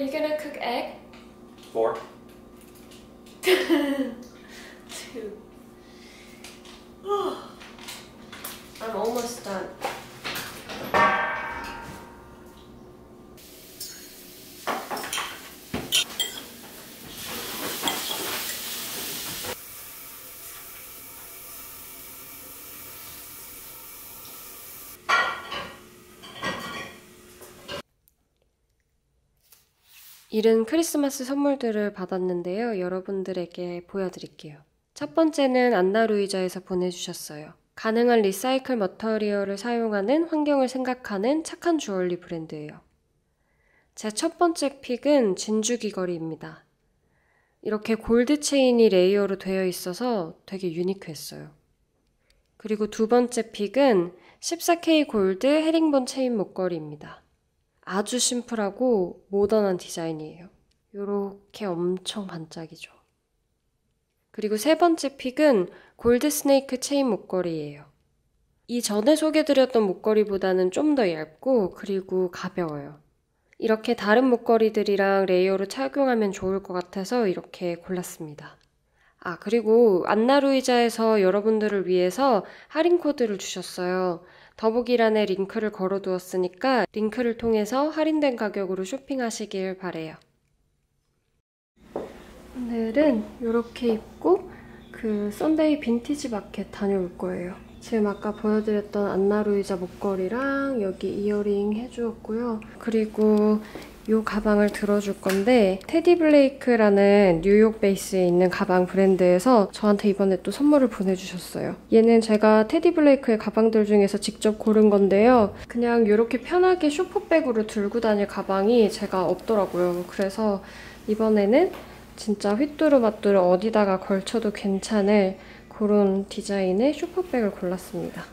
you gonna cook egg? 4. 2. Oh, I'm almost done. 이른 크리스마스 선물들을 받았는데요. 여러분들에게 보여드릴게요. 첫 번째는 안나루이자에서 보내주셨어요. 가능한 리사이클 머터리얼을 사용하는 환경을 생각하는 착한 주얼리 브랜드예요. 제 첫 번째 픽은 진주 귀걸이입니다. 이렇게 골드 체인이 레이어로 되어 있어서 되게 유니크했어요. 그리고 두 번째 픽은 14K 골드 헤링본 체인 목걸이입니다. 아주 심플하고 모던한 디자인이에요. 요렇게 엄청 반짝이죠. 그리고 세 번째 픽은 골드 스네이크 체인 목걸이예요. 이전에 소개드렸던 목걸이보다는 좀 더 얇고 그리고 가벼워요. 이렇게 다른 목걸이들이랑 레이어로 착용하면 좋을 것 같아서 이렇게 골랐습니다. 아, 그리고 안나루이자에서 여러분들을 위해서 할인 코드를 주셨어요. 더보기란에 링크를 걸어두었으니까 링크를 통해서 할인된 가격으로 쇼핑하시길 바래요. 오늘은 이렇게 입고 그 썬데이 빈티지 마켓 다녀올 거예요. 지금 아까 보여드렸던 안나루이자 목걸이랑 여기 이어링 해주었고요. 그리고 이 가방을 들어줄 건데 테디 블레이크라는 뉴욕 베이스에 있는 가방 브랜드에서 저한테 이번에 또 선물을 보내주셨어요. 얘는 제가 테디 블레이크의 가방들 중에서 직접 고른 건데요. 그냥 이렇게 편하게 쇼퍼백으로 들고 다닐 가방이 제가 없더라고요. 그래서 이번에는 진짜 휘뚜루마뚜루 어디다가 걸쳐도 괜찮을 그런 디자인의 쇼퍼백을 골랐습니다.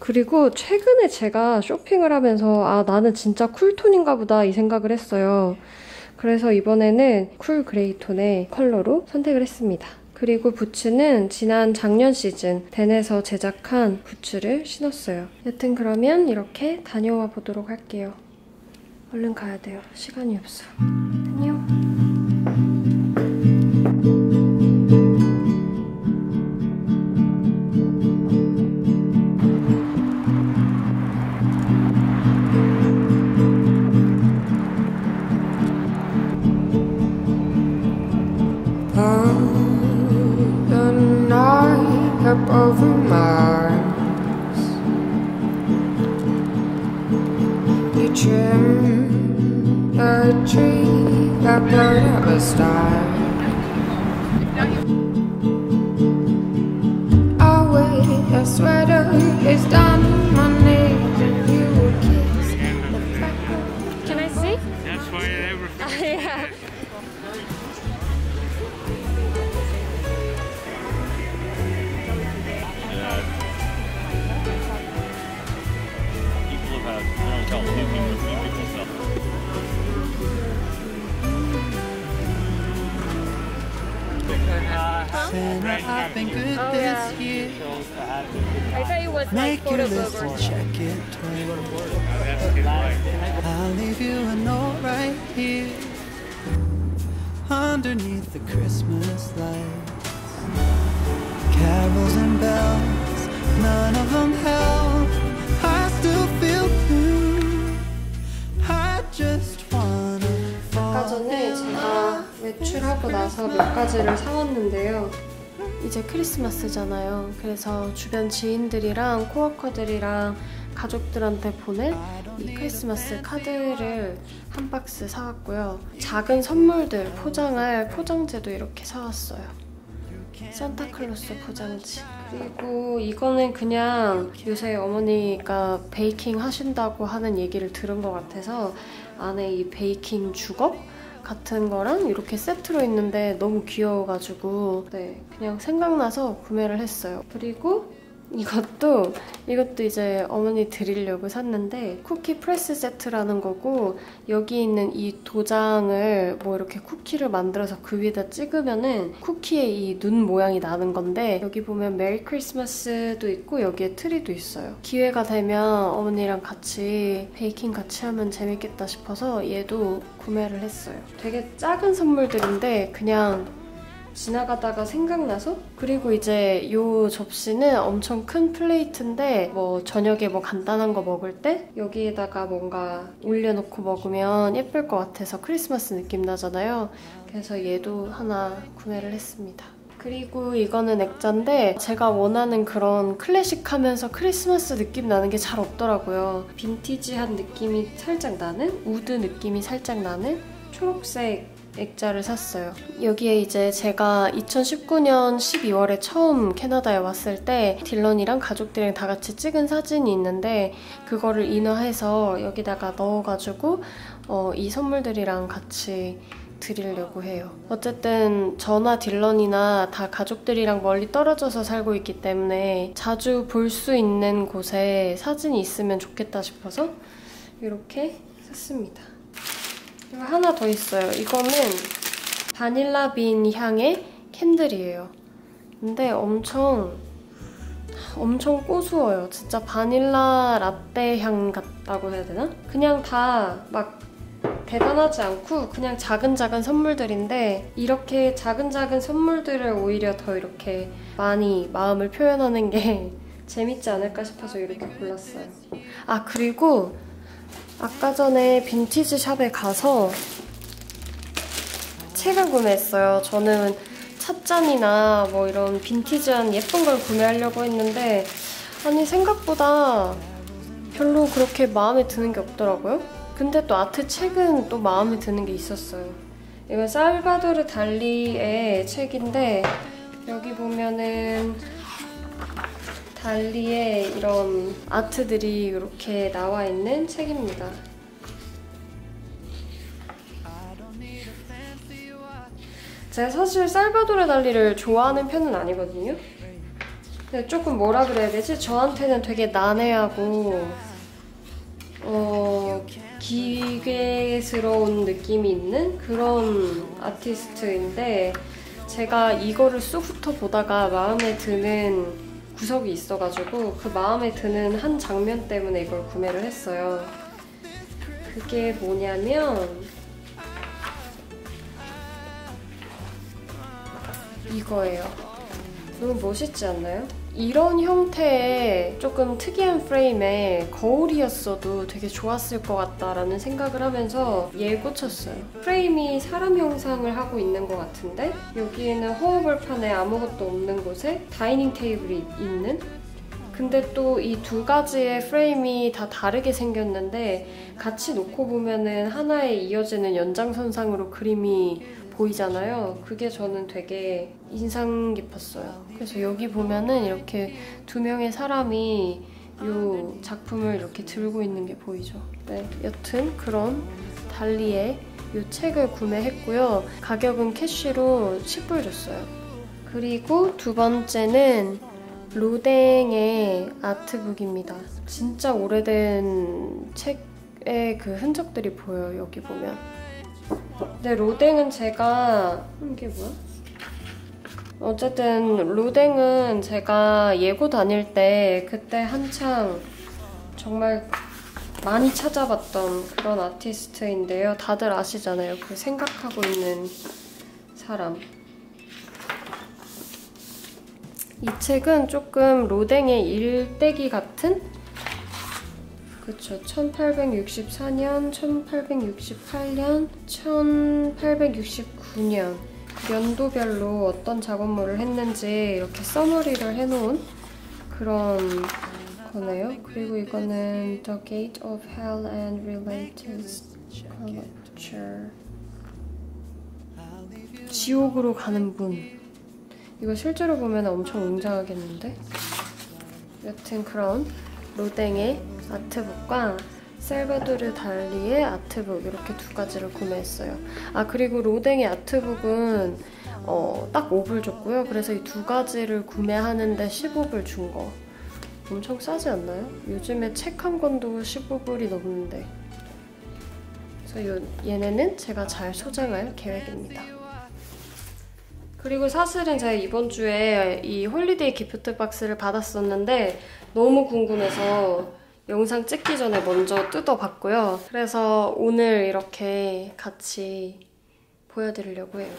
그리고 최근에 제가 쇼핑을 하면서 아, 나는 진짜 쿨톤인가 보다 이 생각을 했어요. 그래서 이번에는 쿨 그레이톤의 컬러로 선택을 했습니다. 그리고 부츠는 지난 작년 시즌 덴에서 제작한 부츠를 신었어요. 여튼 그러면 이렇게 다녀와 보도록 할게요. 얼른 가야 돼요. 시간이 없어. 안녕. Over Mars, you trim a tree that blurred out a star. I'll wait, your sweater is down my knees, and you will kiss the crackle. Can I see? That's why everything. Yeah. I've been good this year. I thought it was like photo book or something. I'll leave you a note right here underneath the Christmas lights. Carols and bells, none of them help. I still feel blue. I just wanna fall in love. 외출하고 나서 몇 가지를 사왔는데요. 이제 크리스마스잖아요. 그래서 주변 지인들이랑 코워커들이랑 가족들한테 보낸 이 크리스마스 카드를 한 박스 사왔고요. 작은 선물들 포장할 포장지도 이렇게 사왔어요. 산타클로스 포장지. 그리고 이거는 그냥 요새 어머니가 베이킹 하신다고 하는 얘기를 들은 것 같아서 안에 이 베이킹 주걱 같은 거랑 이렇게 세트로 있는데 너무 귀여워가지고 네, 그냥 생각나서 구매를 했어요. 그리고 이것도 이제 어머니 드리려고 샀는데 쿠키 프레스 세트라는 거고, 여기 있는 이 도장을 뭐 이렇게 쿠키를 만들어서 그 위에다 찍으면은 쿠키에 이 눈 모양이 나는 건데, 여기 보면 메리 크리스마스도 있고 여기에 트리도 있어요. 기회가 되면 어머니랑 같이 베이킹 같이 하면 재밌겠다 싶어서 얘도 구매를 했어요. 되게 작은 선물들인데 그냥 지나가다가 생각나서. 그리고 이제 이 접시는 엄청 큰 플레이트인데 뭐 저녁에 뭐 간단한 거 먹을 때 여기에다가 뭔가 올려놓고 먹으면 예쁠 것 같아서 크리스마스 느낌 나잖아요. 그래서 얘도 하나 구매를 했습니다. 그리고 이거는 액자인데 제가 원하는 그런 클래식하면서 크리스마스 느낌 나는 게 잘 없더라고요. 빈티지한 느낌이 살짝 나는? 우드 느낌이 살짝 나는? 초록색 액자를 샀어요. 여기에 이제 제가 2019년 12월에 처음 캐나다에 왔을 때 딜런이랑 가족들이랑 다 같이 찍은 사진이 있는데 그거를 인화해서 여기다가 넣어가지고 이 선물들이랑 같이 드리려고 해요. 어쨌든 저나 딜런이나 다 가족들이랑 멀리 떨어져서 살고 있기 때문에 자주 볼 수 있는 곳에 사진이 있으면 좋겠다 싶어서 이렇게 샀습니다. 이거 하나 더 있어요. 이거는 바닐라 빈 향의 캔들이에요. 근데 엄청 고소해요. 진짜 바닐라 라떼 향 같다고 해야 되나? 그냥 다 막 대단하지 않고 그냥 작은 선물들인데, 이렇게 작은 선물들을 오히려 더 이렇게 많이 마음을 표현하는 게 재밌지 않을까 싶어서 이렇게 골랐어요. 아, 그리고 아까 전에 빈티지 샵에 가서 책을 구매했어요. 저는 찻잔이나 뭐 이런 빈티지한 예쁜 걸 구매하려고 했는데 아니 생각보다 별로 그렇게 마음에 드는 게 없더라고요. 근데 또 아트 책은 또 마음에 드는 게 있었어요. 이건 살바도르 달리의 책인데 여기 보면은 달리의 이런 아트들이 이렇게 나와 있는 책입니다. 제가 사실 살바도르 달리를 좋아하는 편은 아니거든요. 근데 조금 뭐라 그래야 되지? 저한테는 되게 난해하고 기괴스러운 느낌이 있는 그런 아티스트인데, 제가 이거를 쑥부터 보다가 마음에 드는 구석이 있어가지고 그 마음에 드는 한 장면 때문에 이걸 구매를 했어요. 그게 뭐냐면 이거예요. 너무 멋있지 않나요? 이런 형태의 조금 특이한 프레임에 거울이었어도 되게 좋았을 것 같다라는 생각을 하면서 얘 꽂혔어요. 프레임이 사람 형상을 하고 있는 것 같은데 여기에는 허허벌판에 아무것도 없는 곳에 다이닝 테이블이 있는? 근데 또 이 두 가지의 프레임이 다 다르게 생겼는데 같이 놓고 보면은 하나에 이어지는 연장선상으로 그림이 보이잖아요. 그게 저는 되게 인상 깊었어요. 그래서 여기 보면은 이렇게 두 명의 사람이 이 작품을 이렇게 들고 있는 게 보이죠. 네, 여튼 그런 달리의 이 책을 구매했고요. 가격은 캐시로 10불 줬어요. 그리고 두 번째는 로댕의 아트북입니다. 진짜 오래된 책의 그 흔적들이 보여요, 여기 보면. 근데 로댕은 제가 이게 뭐야? 어쨌든 로댕은 제가 예고 다닐 때 그때 한창 정말 많이 찾아봤던 그런 아티스트인데요. 다들 아시잖아요. 그 생각하고 있는 사람. 이 책은 조금 로댕의 일대기 같은? 그쵸, 1864년, 1868년, 1869년 연도별로 어떤 작업물을 했는지 이렇게 써머리를 해놓은 그런 거네요. 그리고 이거는 The Gate of Hell and Related Sculpture, 지옥으로 가는 문. 이거 실제로 보면 엄청 웅장하겠는데? 여튼 그런 로댕의 아트북과 살바도르 달리의 아트북, 이렇게 두 가지를 구매했어요. 아, 그리고 로댕의 아트북은 딱 5불 줬고요. 그래서 이 두 가지를 구매하는데 15불 준 거. 엄청 싸지 않나요? 요즘에 책 한 권도 $15이 넘는데. 그래서 얘네는 제가 잘 소장할 계획입니다. 그리고 사실은 제가 이번 주에 이 홀리데이 기프트 박스를 받았었는데 너무 궁금해서 영상 찍기 전에 먼저 뜯어봤고요. 그래서 오늘 이렇게 같이 보여드리려고 해요.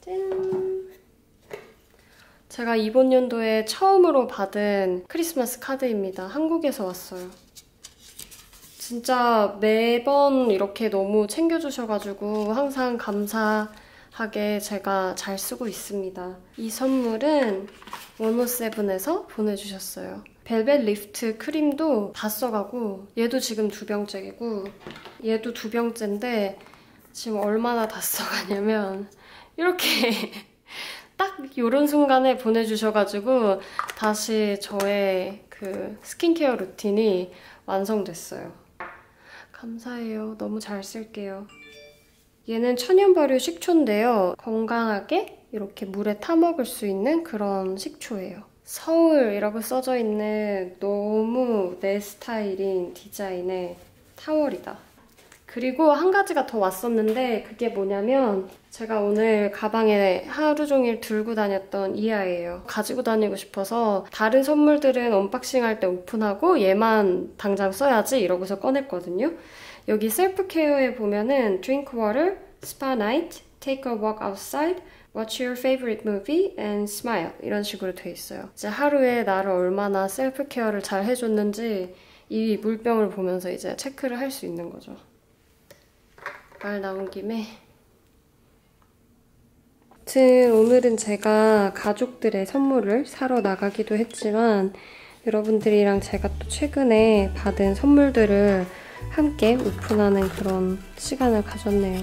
짠! 제가 이번 연도에 처음으로 받은 크리스마스 카드입니다. 한국에서 왔어요. 진짜 매번 이렇게 너무 챙겨주셔가지고 항상 감사하게 제가 잘 쓰고 있습니다. 이 선물은 107에서 보내주셨어요. 벨벳 리프트 크림도 다 써가고 얘도 지금 2병째이고 얘도 2병째인데 지금 얼마나 다 써가냐면 이렇게 딱 이런 순간에 보내주셔가지고 다시 저의 그 스킨케어 루틴이 완성됐어요. 감사해요. 너무 잘 쓸게요. 얘는 천연 발효 식초인데요. 건강하게 이렇게 물에 타먹을 수 있는 그런 식초예요. 서울이라고 써져 있는 너무 내 스타일인 디자인의 타월이다. 그리고 한 가지가 더 왔었는데 그게 뭐냐면 제가 오늘 가방에 하루 종일 들고 다녔던 이 아이예요. 가지고 다니고 싶어서 다른 선물들은 언박싱할 때 오픈하고 얘만 당장 써야지 이러고서 꺼냈거든요. 여기 셀프케어에 보면은 drink water, spa night, take a walk outside, watch your favorite movie and smile 이런 식으로 돼 있어요. 이제 하루에 나를 얼마나 셀프케어를 잘 해줬는지 이 물병을 보면서 이제 체크를 할 수 있는 거죠. 말 나온 김에 아무튼 오늘은 제가 가족들의 선물을 사러 나가기도 했지만 여러분들이랑 제가 또 최근에 받은 선물들을 함께 오픈하는 그런 시간을 가졌네요.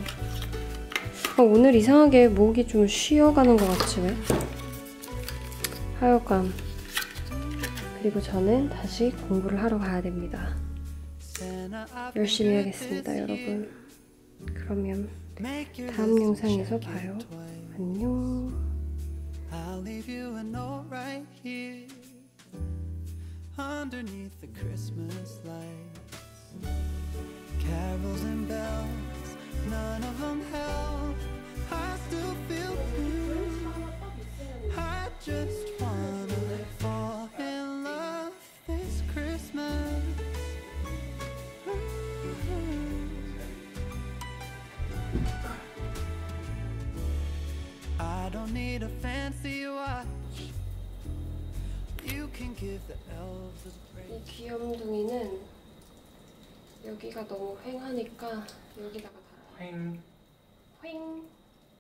오늘 이상하게 목이 좀 쉬어가는 것 같지 왜? 하여간 그리고 저는 다시 공부를 하러 가야 됩니다. 열심히 하겠습니다 여러분. 그러면 다음 영상에서 봐요. 안녕. I'll leave you a note right here underneath the Christmas lights. Carols and bells, none of them help. I still feel blue. I just wanna fall in love this Christmas. I don't need a fancy watch. You can give the elves a break. 이 귀염둥이는 여기가 너무 휑하니까 여기다가 달아요. 휑.